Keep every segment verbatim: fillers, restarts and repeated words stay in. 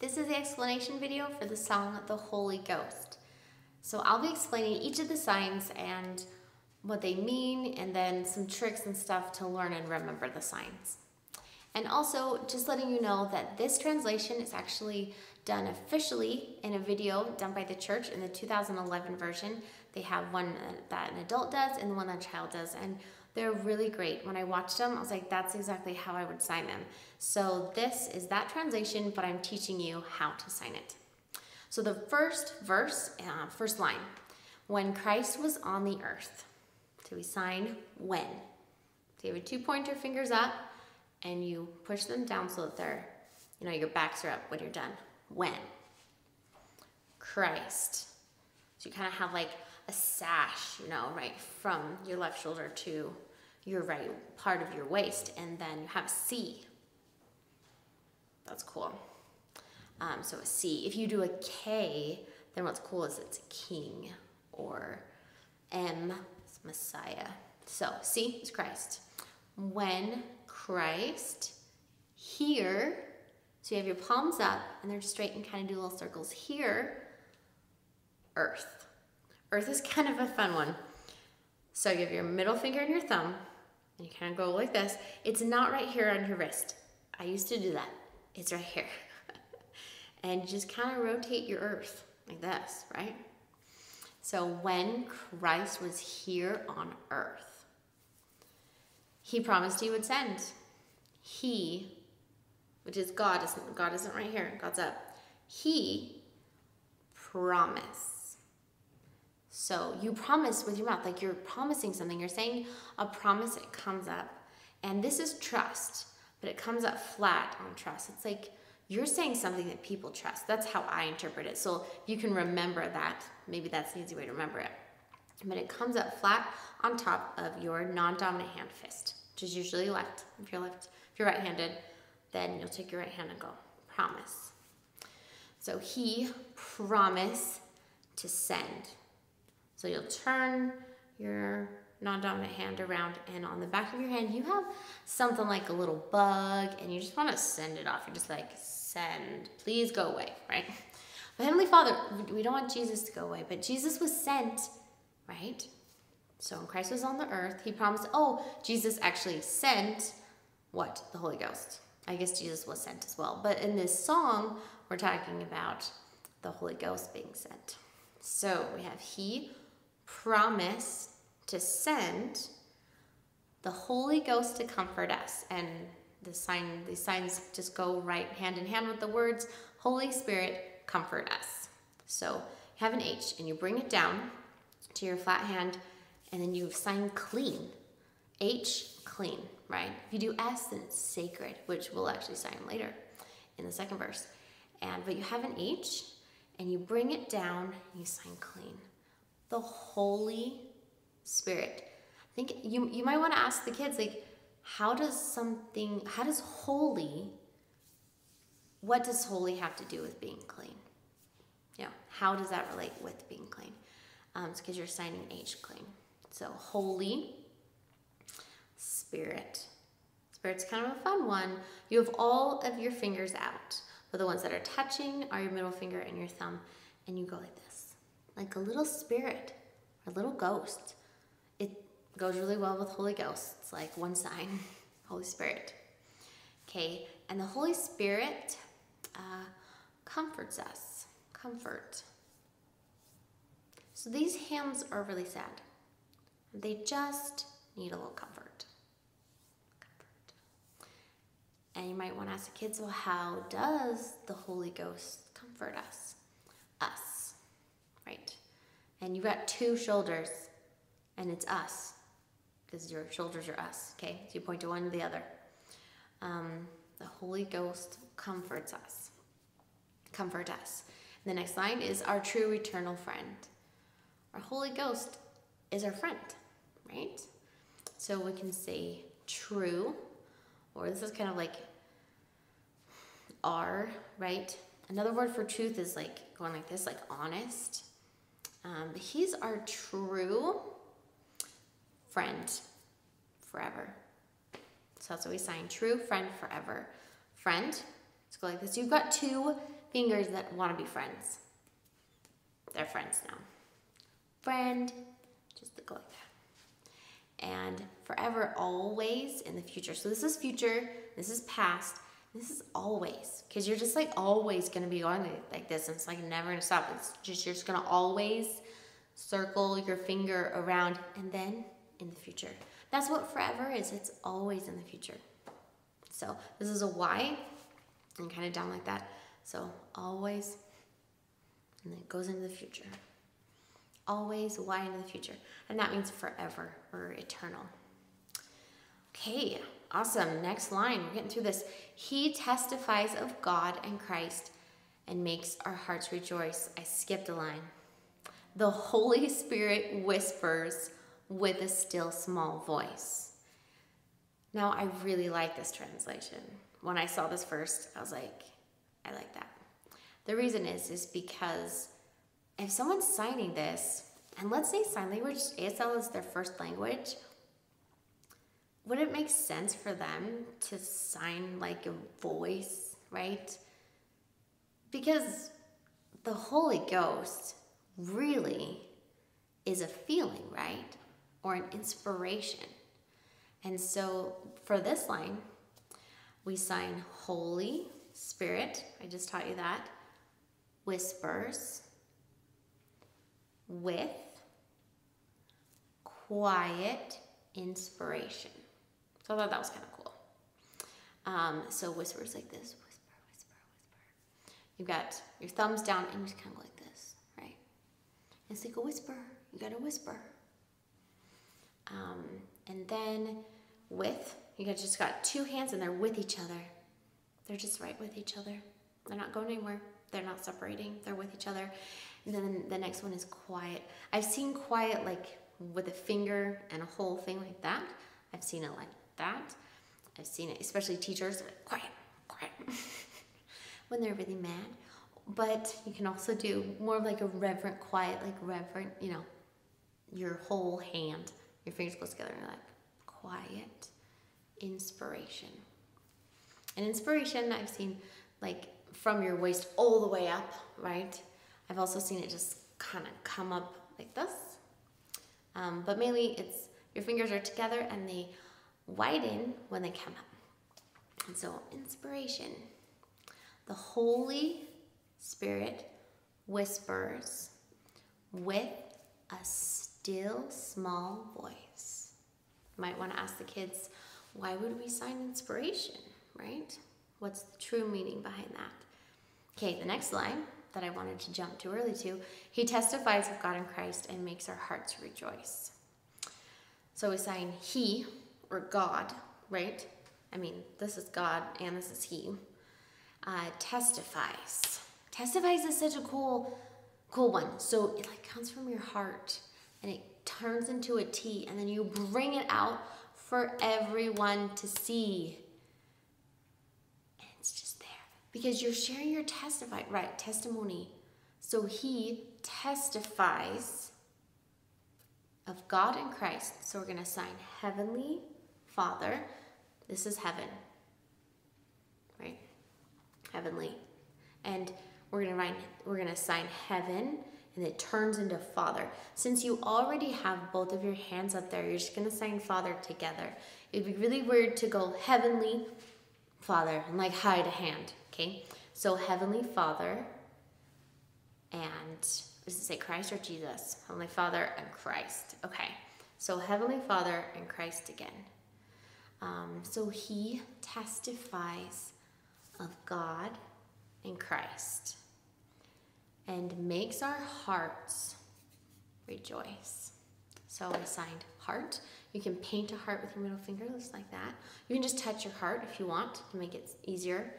This is the explanation video for the song The Holy Ghost. So I'll be explaining each of the signs and what they mean, and then some tricks and stuff to learn and remember the signs. And also just letting you know that this translation is actually done officially in a video done by the church in the two thousand eleven version. They have one that an adult does and one that a child does, and they're really great. When I watched them, I was like, that's exactly how I would sign them. So this is that translation, but I'm teaching you how to sign it. So the first verse, uh, first line, when Christ was on the earth. So we sign when. So you have two pointer fingers up and you push them down so that they're, you know, your backs are up when you're done. When. Christ. So you kind of have like a sash, you know, right from your left shoulder to your right part of your waist, and then you have a C. That's cool. Um, so a C. If you do a K, then what's cool is it's king, or M, it's Messiah. So C is Christ. When Christ, here, so you have your palms up and they're straight and kind of do little circles here, earth. Earth is kind of a fun one. So you have your middle finger and your thumb and you kind of go like this. It's not right here on your wrist. I used to do that. It's right here. And just kind of rotate your earth like this, right? So when Christ was here on earth, he promised he would send. He, which is God, isn't, God isn't right here, God's up. He promised. So you promise with your mouth, like you're promising something. You're saying a promise, it comes up. And this is trust, but it comes up flat on trust. It's like you're saying something that people trust. That's how I interpret it. So you can remember that. Maybe that's an easy way to remember it. But it comes up flat on top of your non-dominant hand fist, which is usually left. If you're left, if you're right-handed, then you'll take your right hand and go, promise. So he promised to send. So you'll turn your non-dominant hand around, and on the back of your hand, you have something like a little bug, and you just want to send it off. You're just like, send, please go away, right? But Heavenly Father, we don't want Jesus to go away, but Jesus was sent, right? So when Christ was on the earth, he promised, oh, Jesus actually sent what? The Holy Ghost. I guess Jesus was sent as well. But in this song, we're talking about the Holy Ghost being sent. So we have he promised to send the Holy Ghost to comfort us. And the sign, these signs just go right hand in hand with the words, Holy Spirit, comfort us. So you have an H and you bring it down to your flat hand, and then you sign clean. H, clean, right? If you do S, then it's sacred, which we'll actually sign later in the second verse. And but you have an H, and you bring it down, and you sign clean. The Holy Spirit. I think you, you might want to ask the kids, like, how does something, how does holy, what does holy have to do with being clean? Yeah, how does that relate with being clean? Um, it's because you're signing H clean. So Holy Spirit. Spirit's kind of a fun one. You have all of your fingers out, but the ones that are touching are your middle finger and your thumb, and you go like this, like a little spirit, or a little ghost. It goes really well with Holy Ghost. It's like one sign, Holy Spirit. Okay, and the Holy Spirit uh, comforts us, comfort. So these hands are really sad. They just need a little comfort. comfort. And you might want to ask the kids, well, how does the Holy Ghost comfort us? Us, right? And you've got two shoulders, and it's us, because your shoulders are us, okay? So you point to one or the other. Um, the Holy Ghost comforts us. Comfort us. And the next line is our true eternal friend. Our Holy Ghost is our friend, right? So we can say true, or this is kind of like R, right? Another word for truth is like going like this, like honest. Um, but he's our true friend forever. So that's what we sign, true friend forever. Friend, let's go like this. You've got two fingers that want to be friends. They're friends now. Friend, just go like that. And forever, always, in the future. So this is future, this is past, this is always. Because you're just like always going to be going like this. And it's like never going to stop. It's just, you're just going to always circle your finger around. And then in the future. That's what forever is. It's always in the future. So this is a Y. And kind of down like that. So always. And then it goes into the future. Always, why into the future. And that means forever or eternal. Okay, awesome. Next line. We're getting through this. He testifies of God and Christ and makes our hearts rejoice. I skipped a line. The Holy Spirit whispers with a still small voice. Now, I really like this translation. When I saw this first, I was like, I like that. The reason is, is because if someone's signing this, and let's say sign language, A S L is their first language, would it make sense for them to sign like a voice, right? Because the Holy Ghost really is a feeling, right? Or an inspiration. And so for this line, we sign Holy Spirit, I just taught you that, whispers, with quiet inspiration. So I thought that was kind of cool. Um, so whispers like this, whisper, whisper, whisper. You've got your thumbs down and you just kind of go like this, right? It's like a whisper, you gotta whisper. Um, and then with, you guys just got two hands and they're with each other. They're just right with each other. They're not going anywhere. They're not separating. They're with each other. And then the next one is quiet. I've seen quiet like with a finger and a whole thing like that. I've seen it like that. I've seen it, especially teachers, like quiet, quiet, when they're really mad. But you can also do more of like a reverent quiet, like reverent, you know, your whole hand, your fingers go together and you're like quiet inspiration. And inspiration, I've seen like from your waist all the way up, right? I've also seen it just kind of come up like this. Um, but mainly it's your fingers are together and they widen when they come up. And so inspiration. The Holy Spirit whispers with a still small voice. You might want to ask the kids, why would we sign inspiration, right? What's the true meaning behind that? Okay, the next line that I wanted to jump too early to, he testifies of God in Christ and makes our hearts rejoice. So we sign he, or God, right? I mean, this is God and this is he. Uh, testifies. Testifies is such a cool, cool one. So it like comes from your heart and it turns into a T and then you bring it out for everyone to see. And it's just there. Because you're sharing your testify, right, testimony. So he testifies of God and Christ. So we're going to sign Heavenly Father. This is heaven, right? Heavenly. And we're going to write, we're going to sign heaven and it turns into Father. Since you already have both of your hands up there, you're just going to sign Father together. It'd be really weird to go Heavenly Father and like hide a hand, okay? So Heavenly Father and, does it say Christ or Jesus? Heavenly Father and Christ, okay. So Heavenly Father and Christ again. Um, so he testifies of God and Christ and makes our hearts rejoice. So I signed heart. You can paint a heart with your middle finger, just like that. You can just touch your heart if you want to make it easier.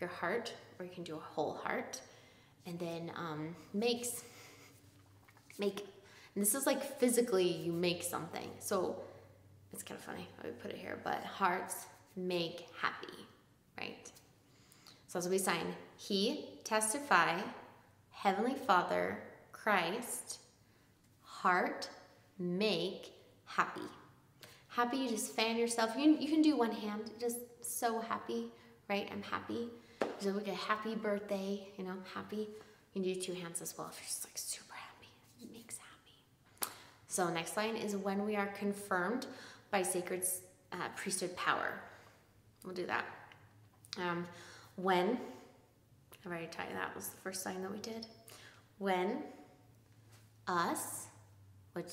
Your heart, or you can do a whole heart. And then um, makes, make, and this is like physically you make something. So it's kind of funny how we put it here, but hearts make happy, right? So as we sign, he, testify, Heavenly Father, Christ, heart, make, happy. Happy, you just fan yourself. You, you can do one hand, just so happy, right? I'm happy. So like a happy birthday, you know, happy. You can do two hands as well if you're just like super happy. It makes happy. So next line is when we are confirmed by sacred uh, priesthood power. We'll do that. Um, when, I've already taught you that was the first line that we did. When us, which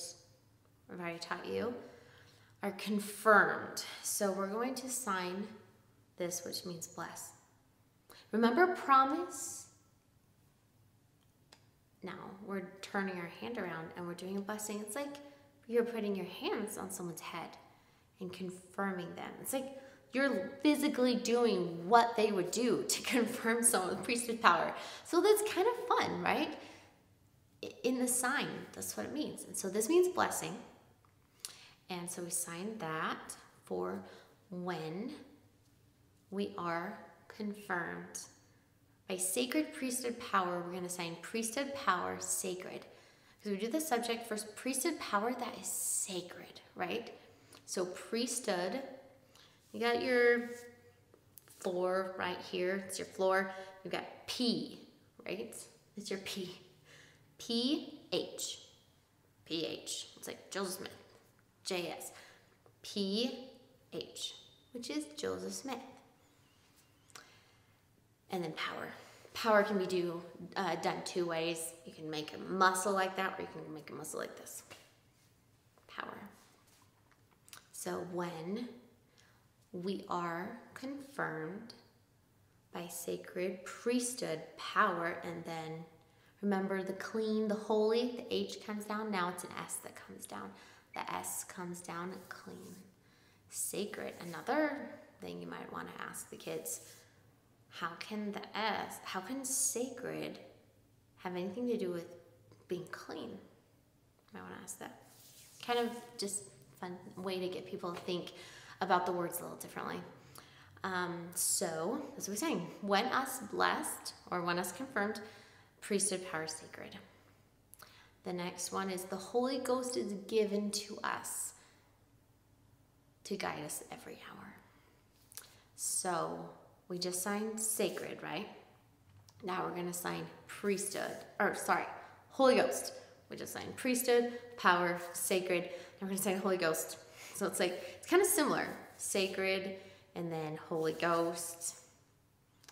I've already taught you, are confirmed. So we're going to sign this, which means bless. Remember promise? Now we're turning our hand around and we're doing a blessing. It's like you're putting your hands on someone's head and confirming them. It's like you're physically doing what they would do to confirm someone with priesthood power. So that's kind of fun, right? In the sign, that's what it means. And so this means blessing. And so we sign that for when we are confirmed by sacred priesthood power. We're going to sign priesthood power sacred. Because we do the subject first, priesthood power that is sacred, right? So priesthood, you got your floor right here. It's your floor. You've got P, right? It's your P. P H. P H. It's like Joseph Smith. J S. P H, which is Joseph Smith. And then power. Power can be do, uh, done two ways. You can make a muscle like that, or you can make a muscle like this. Power. So when we are confirmed by sacred priesthood power, and then remember the clean, the holy, the H comes down. Now it's an S that comes down. The S comes down, clean, sacred. Another thing you might want to ask the kids, how can the S, how can sacred have anything to do with being clean? You might want to ask that. Kind of just fun way to get people to think about the words a little differently. Um, so, as we were saying, when us blessed, or when us confirmed, priesthood power sacred. The next one is the Holy Ghost is given to us to guide us every hour. So we just signed sacred, right? Now we're going to sign priesthood, or sorry, Holy Ghost. We just signed priesthood, power, sacred. Now we're going to sign Holy Ghost. So it's like, it's kind of similar. Sacred and then Holy Ghost.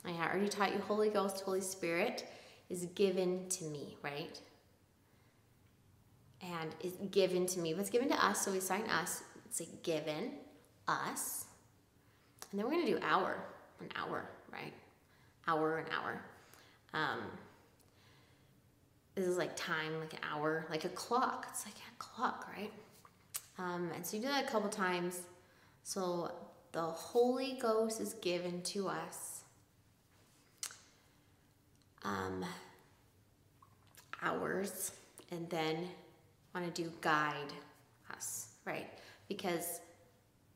I already taught you Holy Ghost, Holy Spirit is given to me, right? And it's given to me, but it's given to us, so we sign us. It's like given, us. And then we're going to do hour, an hour, right? Hour, an hour. Um, this is like time, like an hour, like a clock. It's like a clock, right? Um, and so you do that a couple times. So the Holy Ghost is given to us. Um, hours. And then want to do guide us, right? Because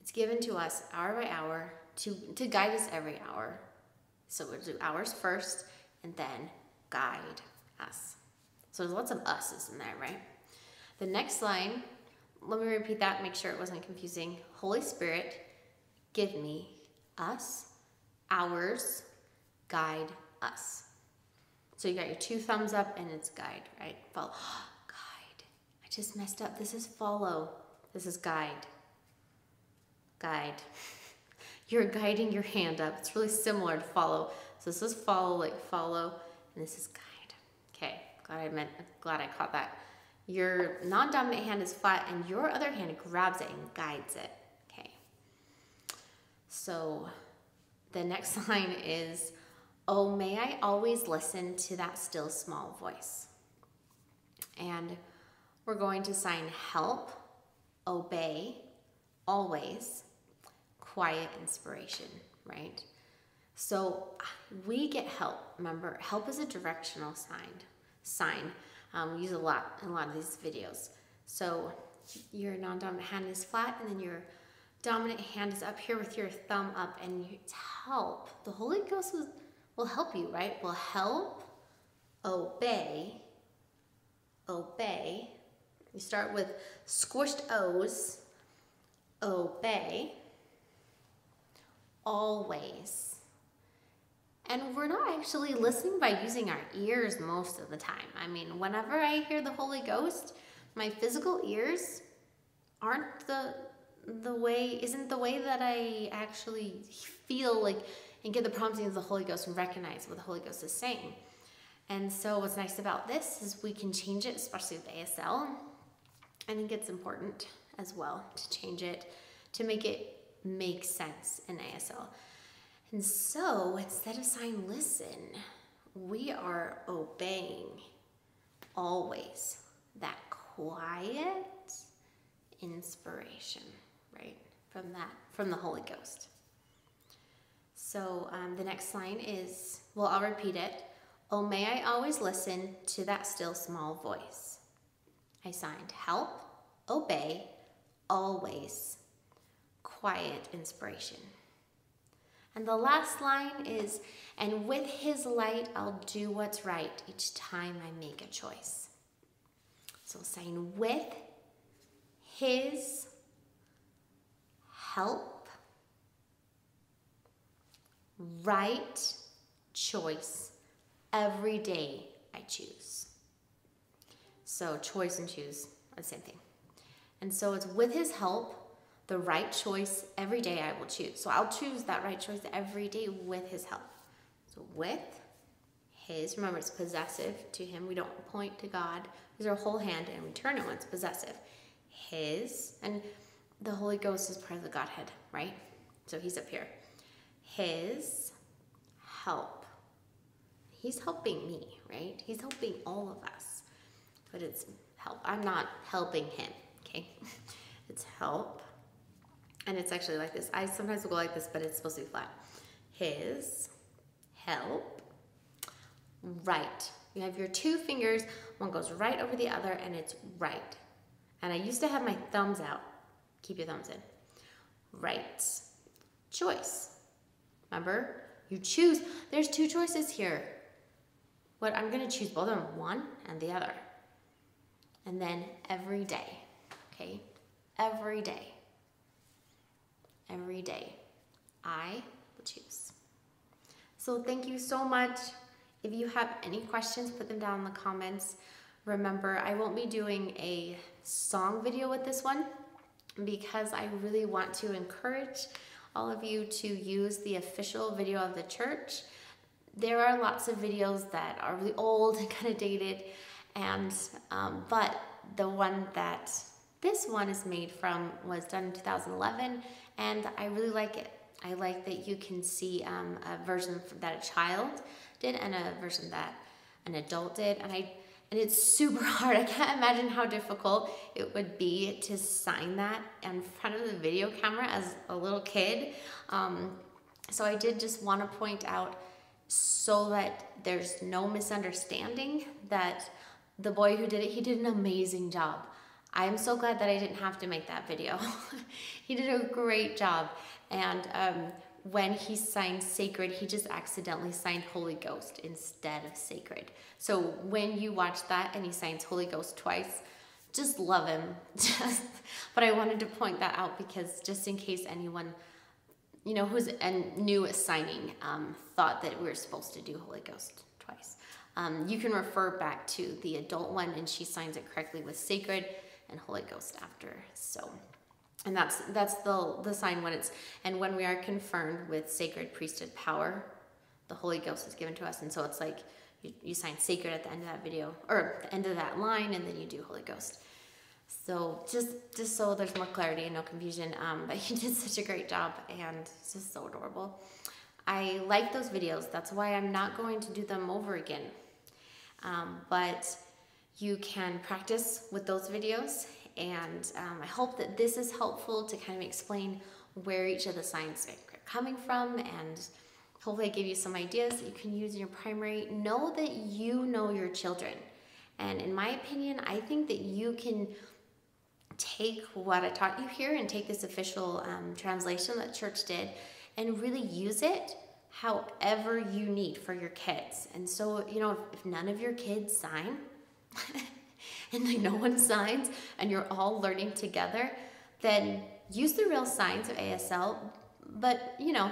it's given to us hour by hour to, to guide us every hour. So we'll do hours first and then guide us. So there's lots of us's in there, right? The next line, let me repeat that, make sure it wasn't confusing. Holy Spirit, give me us, hours, guide us. So you got your two thumbs up and it's guide, right? Follow. Oh, guide. I just messed up. This is follow. This is guide. Guide. You're guiding your hand up. It's really similar to follow. So this is follow, like follow, and this is guide. Okay. Glad I meant, glad I caught that. Your non-dominant hand is flat and your other hand grabs it and guides it. Okay. So the next line is, oh, may I always listen to that still small voice. And we're going to sign help, obey, always, quiet inspiration, right? So we get help. Remember, help is a directional sign. Sign. Um, we use a lot in a lot of these videos. So your non-dominant hand is flat, and then your dominant hand is up here with your thumb up, and it's help. The Holy Ghost was... will help you, right? Will help, obey, obey. You start with squished O's, obey, always, and we're not actually listening by using our ears most of the time. I mean, whenever I hear the Holy Ghost, my physical ears aren't the the way isn't the way that I actually feel like and get the promptings of the Holy Ghost and recognize what the Holy Ghost is saying. And so what's nice about this is we can change it, especially with A S L. I think it's important as well to change it, to make it make sense in A S L. And so instead of saying listen, we are obeying always that quiet inspiration, right? From that, from the Holy Ghost. So um, the next line is, well, I'll repeat it. Oh, may I always listen to that still small voice. I signed help, obey, always, quiet inspiration. And the last line is, and with his light, I'll do what's right each time I make a choice. So sign with his help, right choice. Every day I choose. So choice and choose are the same thing. And so it's with his help, the right choice every day I will choose. So I'll choose that right choice every day with his help. So with his, remember it's possessive to him. We don't point to God. These are our whole hand and we turn it when it's possessive. His, and the Holy Ghost is part of the Godhead, right? So he's up here. His help. He's helping me, right? He's helping all of us, but it's help. I'm not helping him, okay? It's help, and it's actually like this. I sometimes will go like this, but it's supposed to be flat. His help, right. You have your two fingers, one goes right over the other, and it's right. And I used to have my thumbs out. Keep your thumbs in. Right. Choice. Remember, you choose. There's two choices here. What I'm gonna choose both of them, one and the other. And then every day, okay? Every day, every day, I will choose. So thank you so much. If you have any questions, put them down in the comments. Remember, I won't be doing a song video with this one because I really want to encourage all of you to use the official video of the church. There are lots of videos that are really old and kind of dated, and um, but the one that this one is made from was done in two thousand eleven, and I really like it. I like that you can see um, a version that a child did and a version that an adult did, and I and it's super hard. I can't imagine how difficult it would be to sign that in front of the video camera as a little kid. Um, so I did just want to point out, so that there's no misunderstanding, that the boy who did it, he did an amazing job. I am so glad that I didn't have to make that video. He did a great job. And um, when he signed sacred, he just accidentally signed Holy Ghost instead of sacred. So when you watch that and he signs Holy Ghost twice, just love him. Just, but I wanted to point that out because just in case anyone, you know, who's and new at signing um, thought that we were supposed to do Holy Ghost twice. Um, you can refer back to the adult one, and she signs it correctly with sacred and Holy Ghost after. So, and that's that's the the sign when it's, and when we are confirmed with sacred priesthood power, the Holy Ghost is given to us, and so it's like you, you sign sacred at the end of that video or the end of that line, and then you do Holy Ghost. So just just so there's more clarity and no confusion, um, but he did such a great job, and it's just so adorable. I like those videos. That's why I'm not going to do them over again. Um, but you can practice with those videos, and um, I hope that this is helpful to kind of explain where each of the signs are coming from, and hopefully I gave you some ideas that you can use in your primary. Know that you know your children. And in my opinion, I think that you can take what I taught you here and take this official um, translation that church did and really use it however you need for your kids. And so, you know, if, if none of your kids sign and like no one signs and you're all learning together, then use the real signs of A S L, but you know,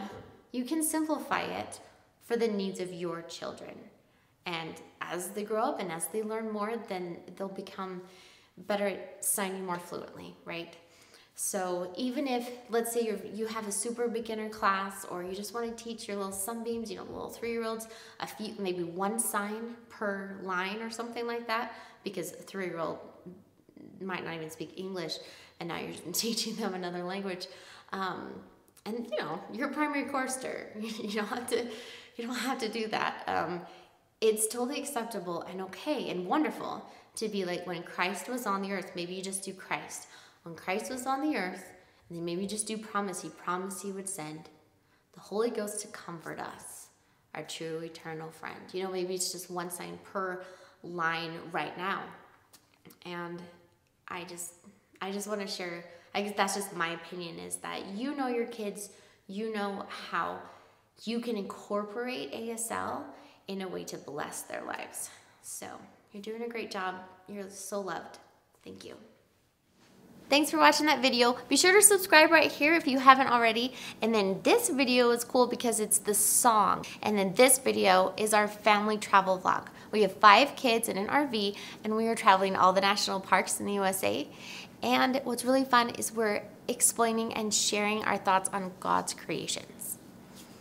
you can simplify it for the needs of your children. And as they grow up and as they learn more, then they'll become better at signing more fluently, right? So even if, let's say, you're, you have a super beginner class, or you just want to teach your little sunbeams, you know, little three-year-olds, a few, maybe one sign per line or something like that, because a three-year-old might not even speak English, and now you're teaching them another language. Um, and, you know, you're a primary courser. You don't have to, you don't have to do that. Um, it's totally acceptable and okay and wonderful to be like, when Christ was on the earth, maybe you just do Christ. When Christ was on the earth, and then maybe just do promise, he promised he would send the Holy Ghost to comfort us, our true eternal friend. You know, maybe it's just one sign per line right now. And I just, I just want to share, I guess that's just my opinion, is that you know your kids, you know how you can incorporate A S L in a way to bless their lives. So you're doing a great job. You're so loved. Thank you. Thanks for watching that video. Be sure to subscribe right here if you haven't already. And then this video is cool because it's the song. And then this video is our family travel vlog. We have five kids in an R V, and we are traveling all the national parks in the U S A. And what's really fun is we're explaining and sharing our thoughts on God's creation.